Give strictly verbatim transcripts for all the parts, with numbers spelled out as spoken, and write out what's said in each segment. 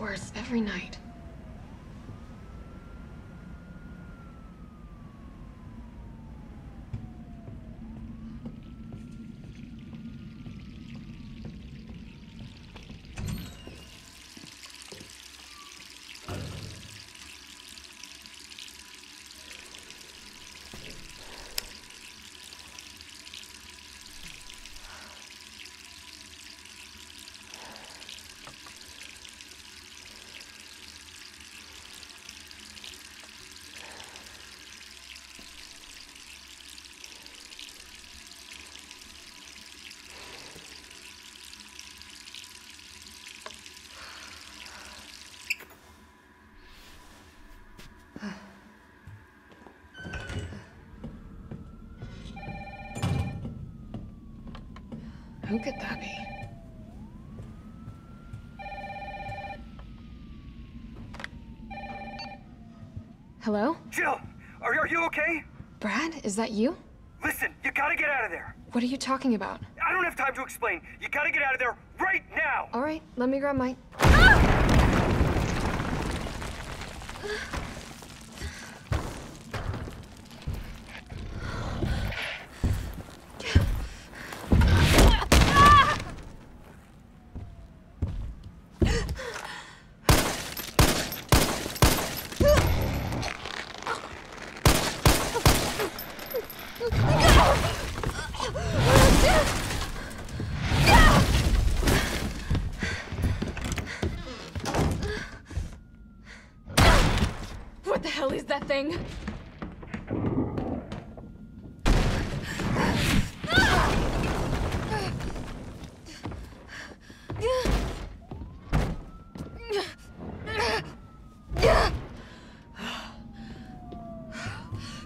Worse every night. Who could that be? Hello? Jill, are, are you okay? Brad, is that you? Listen, you gotta get out of there. What are you talking about? I don't have time to explain. You gotta get out of there right now. All right, let me grab my... thing.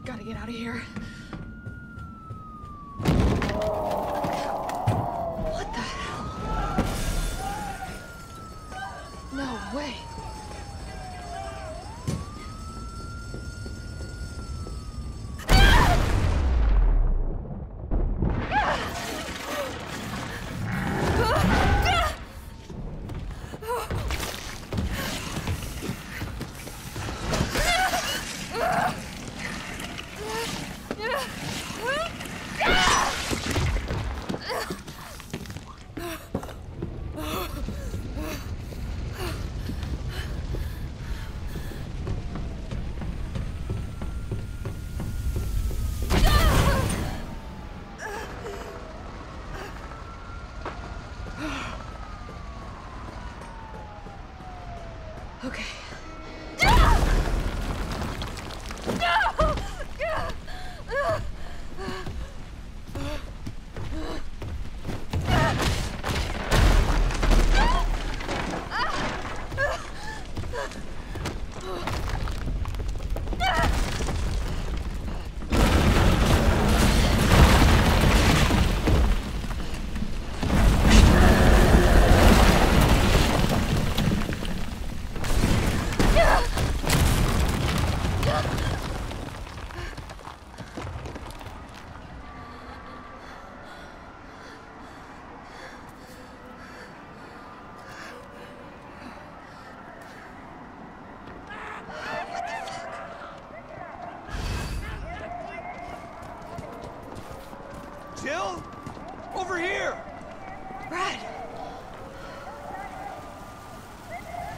Gotta get out of here. What the hell? No way.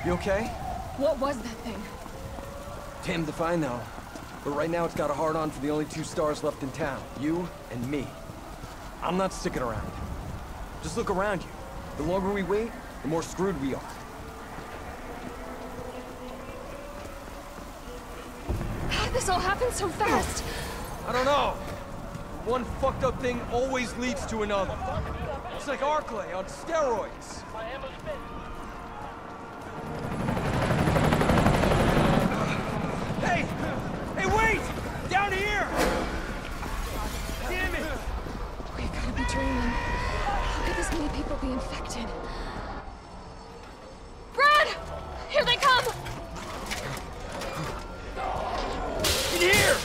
You okay? What was that thing? Damned if I know. But right now it's got a hard-on for the only two stars left in town. You and me. I'm not sticking around. Just look around you. The longer we wait, the more screwed we are. How'd this all happen so fast? I don't know. One fucked up thing always leads to another. It's like Arklay on steroids. Hey! Hey, wait! Down here! Damn it! We've got to be dreaming. How could this many people be infected? Brad! Here they come! In here!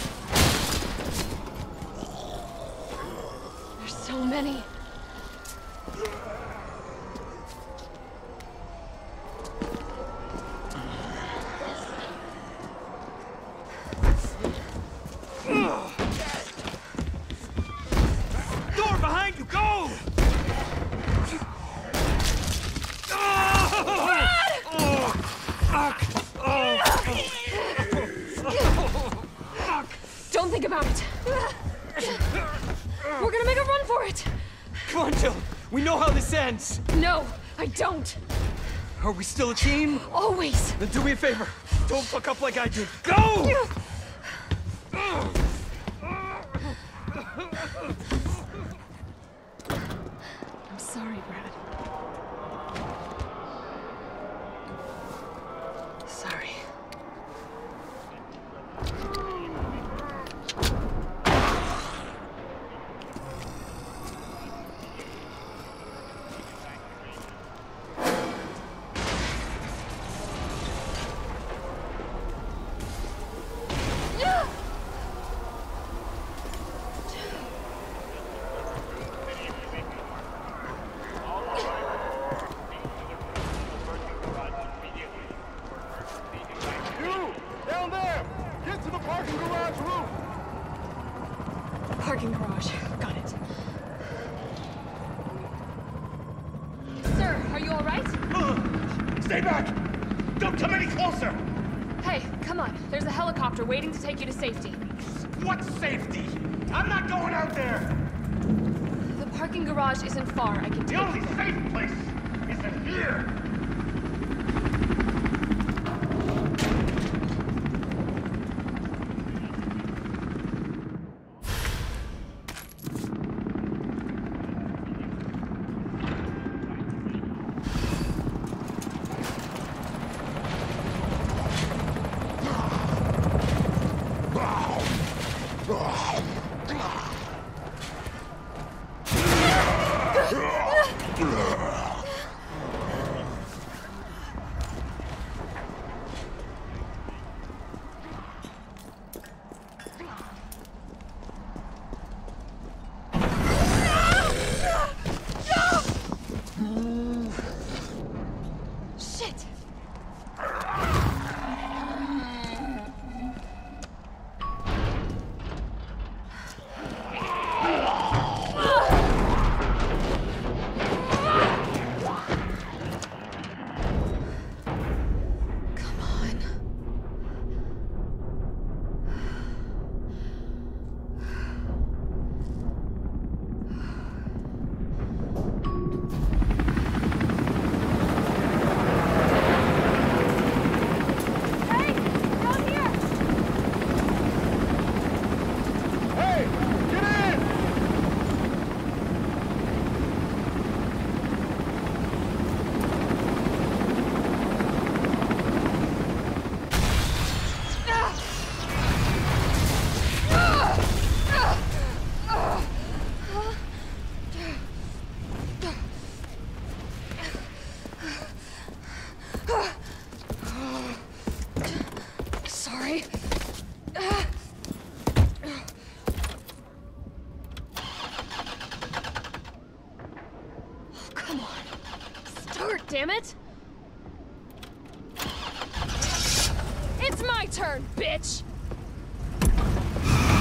There's so many. No, I don't. Are we still a team? Always. Then do me a favor. Don't fuck up like I did. Go! I'm sorry, Brad. Sorry. Waiting to take you to safety. What safety? I'm not going out there! The parking garage isn't far. I can take you. The only safe place is in here! Damn it! It's my turn, bitch! Ah!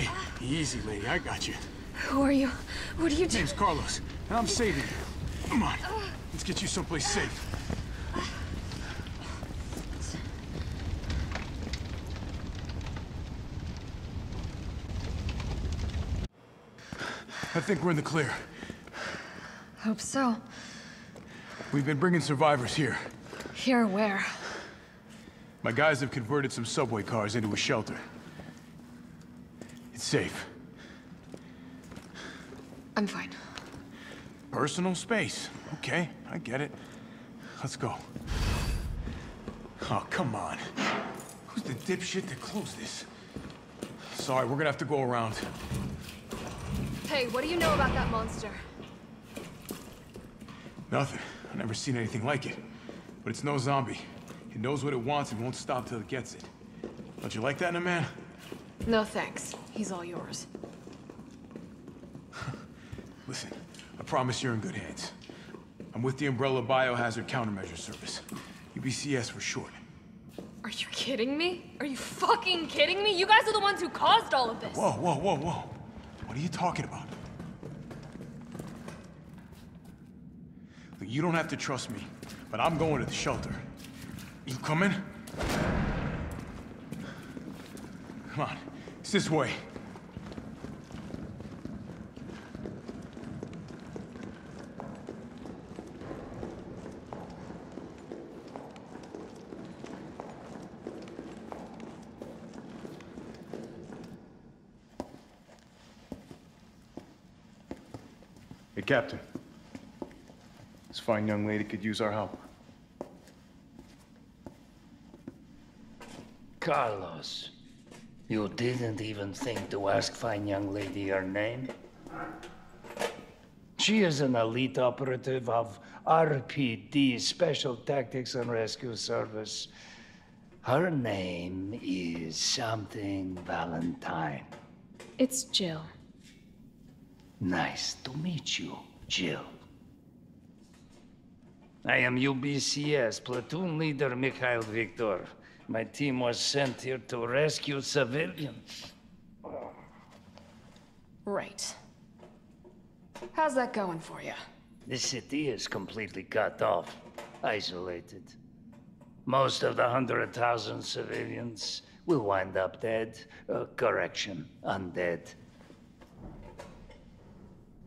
Hey, easy, lady. I got you. Who are you? What are you doing? My name's Carlos, and I'm saving you. Come on. Let's get you someplace safe. I think we're in the clear. Hope so. We've been bringing survivors here. Here where? My guys have converted some subway cars into a shelter. It's safe. I'm fine. Personal space. Okay, I get it. Let's go. Oh, come on. Who's the dipshit that closed this? Sorry, we're gonna have to go around. Hey, what do you know about that monster? Nothing. I've never seen anything like it. But it's no zombie. It knows what it wants and won't stop till it gets it. Don't you like that in a man? No thanks. He's all yours. Listen, I promise you're in good hands. I'm with the Umbrella Biohazard Countermeasure Service. U B C S for short. Are you kidding me? Are you fucking kidding me? You guys are the ones who caused all of this! Whoa, whoa, whoa, whoa. What are you talking about? Look, you don't have to trust me, but I'm going to the shelter. You coming? Come on, it's this way. Captain, this fine young lady could use our help. Carlos, you didn't even think to ask fine young lady her name? She is an elite operative of R P D, Special Tactics and Rescue Service. Her name is something Valentine. It's Jill. Nice to meet you, Jill. I am U B C S platoon leader Mikhail Viktor. My team was sent here to rescue civilians. Right. How's that going for you? The city is completely cut off, isolated. Most of the one hundred thousand civilians will wind up dead. Uh, correction, undead.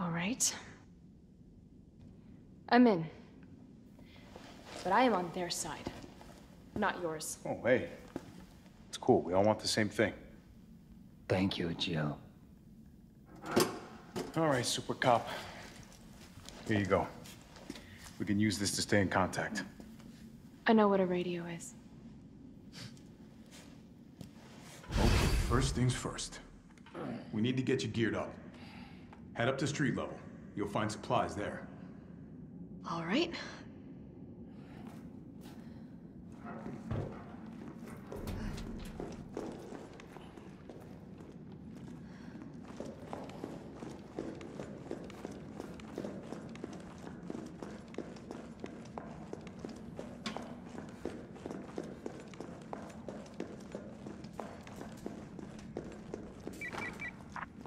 All right. I'm in. But I am on their side, not yours. Oh, hey. It's cool. We all want the same thing. Thank you, Jill. All right, Super Cop. Here you go. We can use this to stay in contact. I know what a radio is. Okay, first things first. We need to get you geared up. Head up to street level. You'll find supplies there. All right.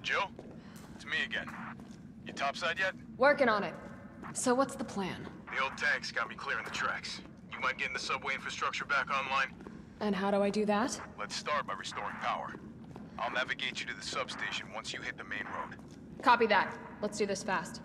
Jill? It's me again. You topside yet? Working on it. So what's the plan? The old tank's got me clearing the tracks. You mind getting the subway infrastructure back online? And how do I do that? Let's start by restoring power. I'll navigate you to the substation once you hit the main road. Copy that. Let's do this fast.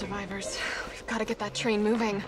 survivors. We've got to get that train moving.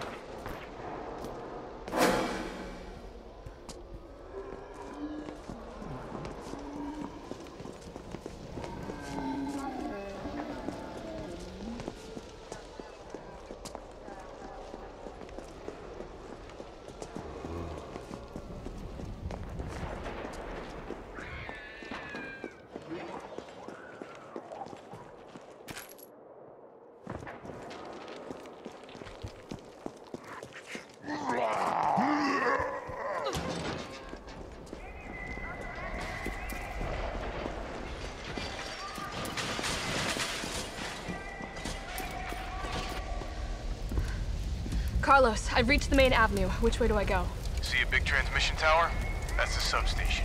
Carlos, I've reached the main avenue. Which way do I go? See a big transmission tower? That's the substation.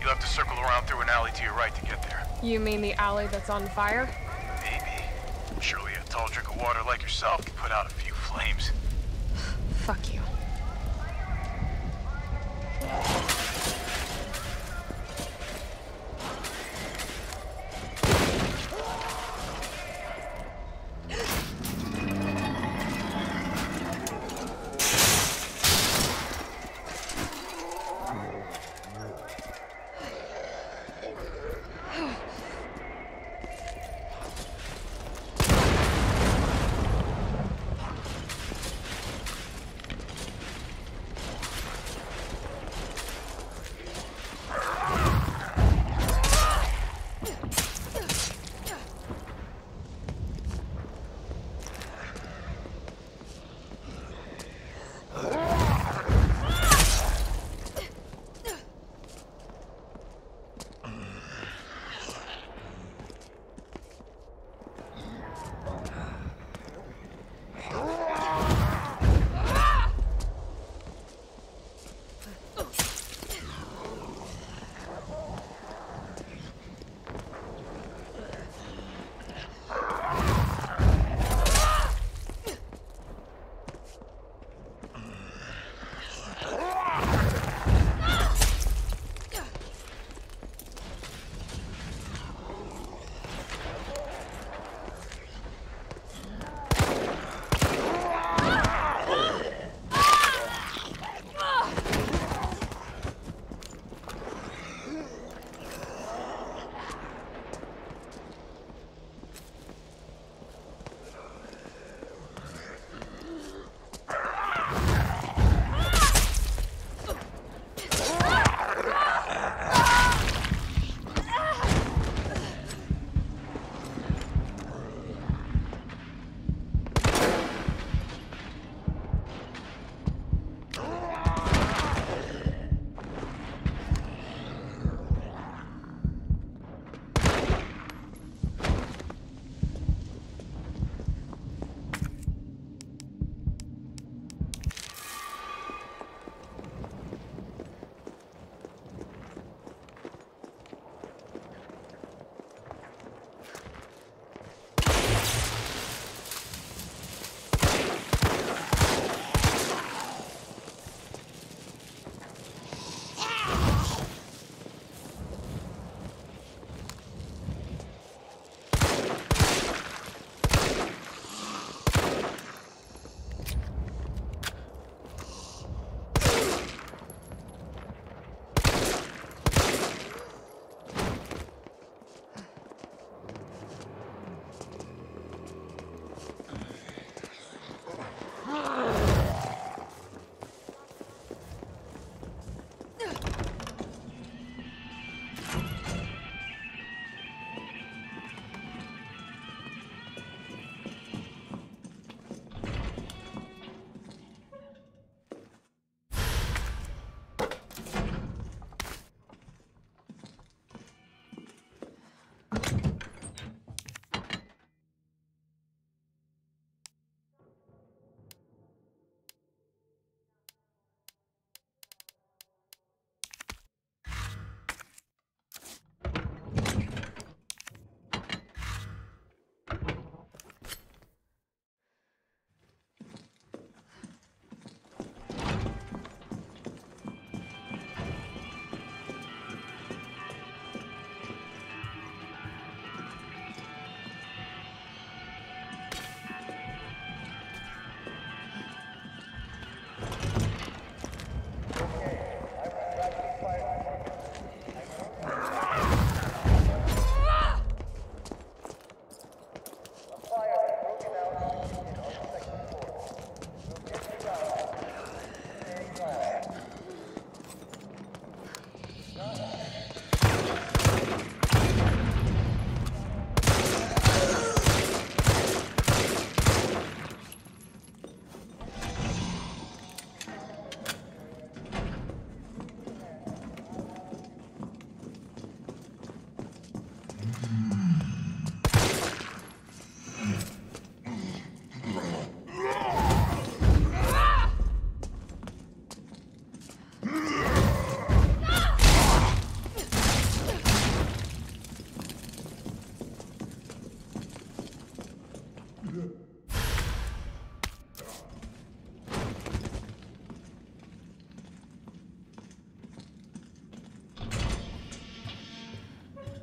You'll have to circle around through an alley to your right to get there. You mean the alley that's on fire? Maybe. Surely a tall drink of water like yourself could put out a few flames. Fuck you.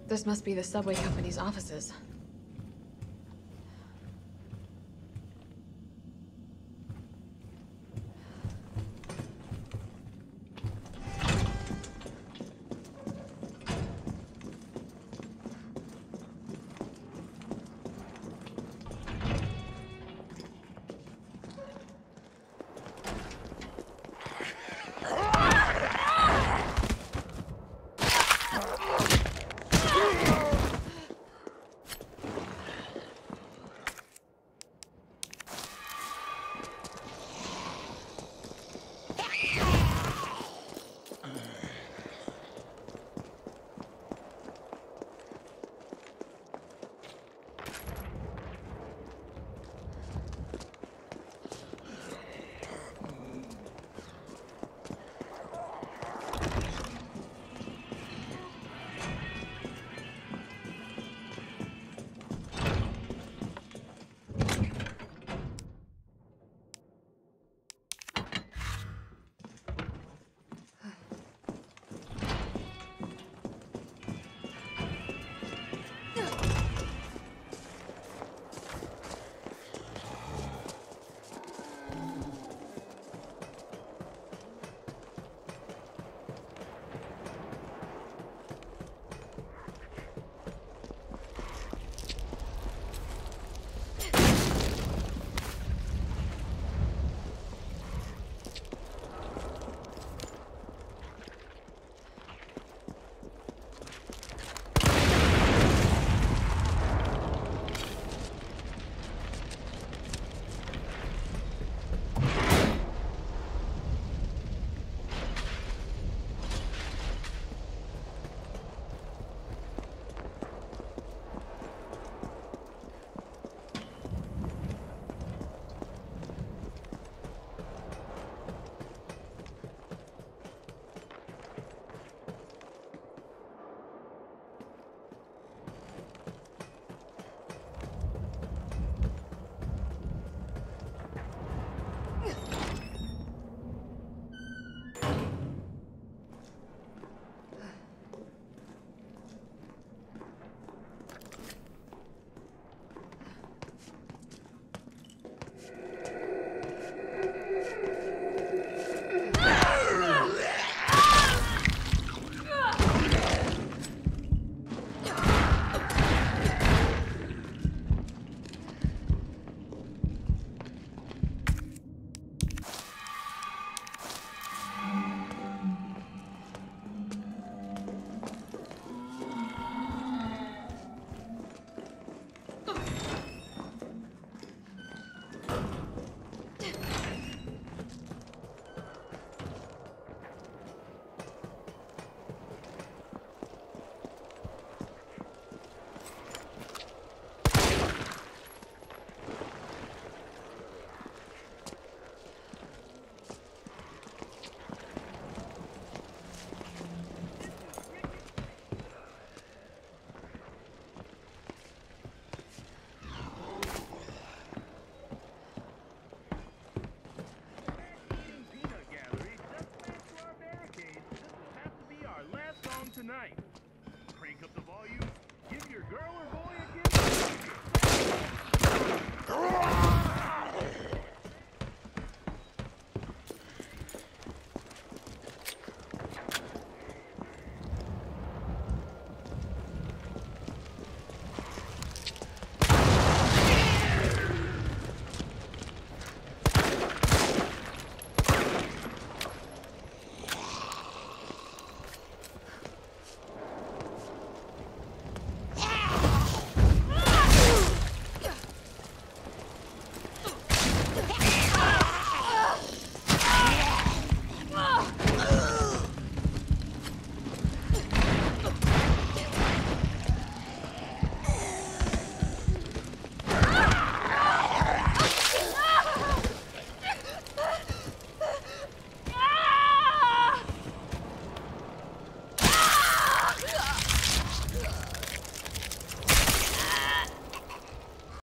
This must be the subway company's offices.